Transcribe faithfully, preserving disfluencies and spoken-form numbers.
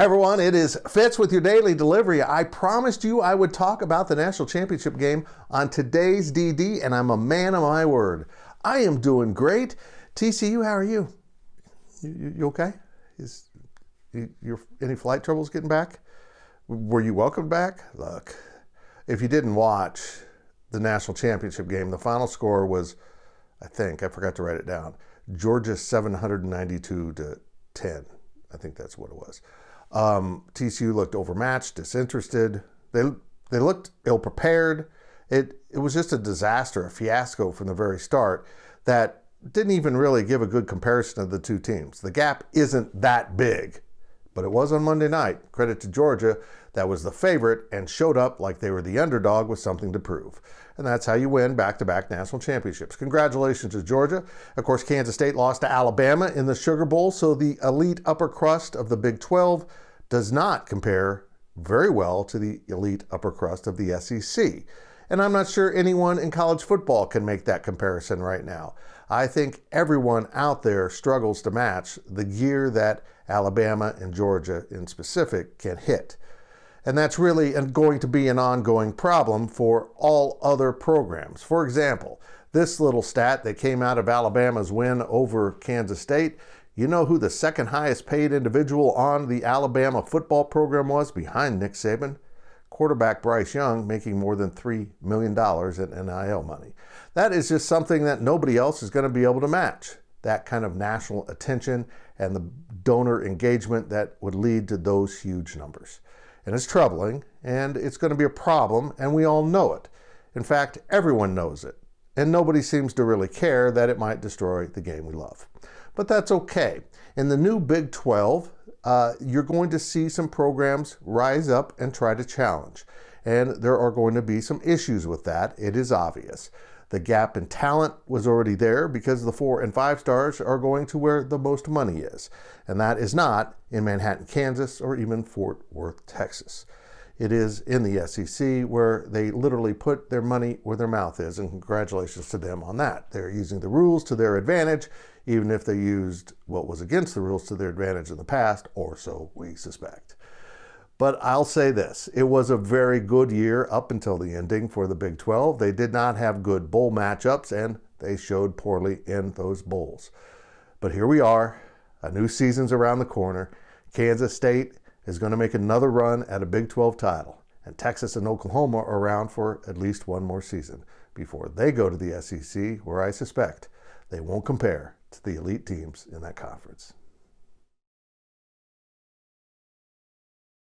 Hey everyone, it is Fitz with your daily delivery. I promised you I would talk about the national championship game on today's D D, and I'm a man of my word. I am doing great. T C U, how are you? You, you, you okay? Is you, you're, any flight troubles getting back? Were you welcomed back? Look, if you didn't watch the national championship game, the final score was, I think, I forgot to write it down, Georgia seven hundred ninety-two to ten. I think that's what it was. Um, T C U looked overmatched, disinterested. They they looked ill-prepared. It it was just a disaster, a fiasco from the very start that didn't even really give a good comparison of the two teams. The gap isn't that big, but it was on Monday night. Credit to Georgia, that was the favorite and showed up like they were the underdog with something to prove. And that's how you win back-to-back national championships. Congratulations to Georgia. Of course, Kansas State lost to Alabama in the Sugar Bowl, so the elite upper crust of the Big twelve does not compare very well to the elite upper crust of the S E C. And I'm not sure anyone in college football can make that comparison right now. I think everyone out there struggles to match the gear that Alabama and Georgia in specific can hit. And that's really going to be an ongoing problem for all other programs. For example, this little stat that came out of Alabama's win over Kansas State, you know who the second highest paid individual on the Alabama football program was behind Nick Saban? Quarterback Bryce Young, making more than three million dollars in N I L money. That is just something that nobody else is going to be able to match. That kind of national attention and the donor engagement that would lead to those huge numbers. And it's troubling, and it's going to be a problem, and we all know it. In fact, everyone knows it, and nobody seems to really care that it might destroy the game we love. But that's okay. In the new Big twelve, uh, you're going to see some programs rise up and try to challenge, and there are going to be some issues with that. It is obvious. The gap in talent was already there because the four and five stars are going to where the most money is. And that is not in Manhattan, Kansas, or even Fort Worth, Texas. It is in the S E C, where they literally put their money where their mouth is, and congratulations to them on that. They're using the rules to their advantage, even if they used what was against the rules to their advantage in the past, or so we suspect. But I'll say this, it was a very good year up until the ending for the Big twelve. They did not have good bowl matchups, and they showed poorly in those bowls. But here we are, a new season's around the corner. Kansas State is going to make another run at a Big twelve title, and Texas and Oklahoma are around for at least one more season before they go to the S E C, where I suspect they won't compare to the elite teams in that conference.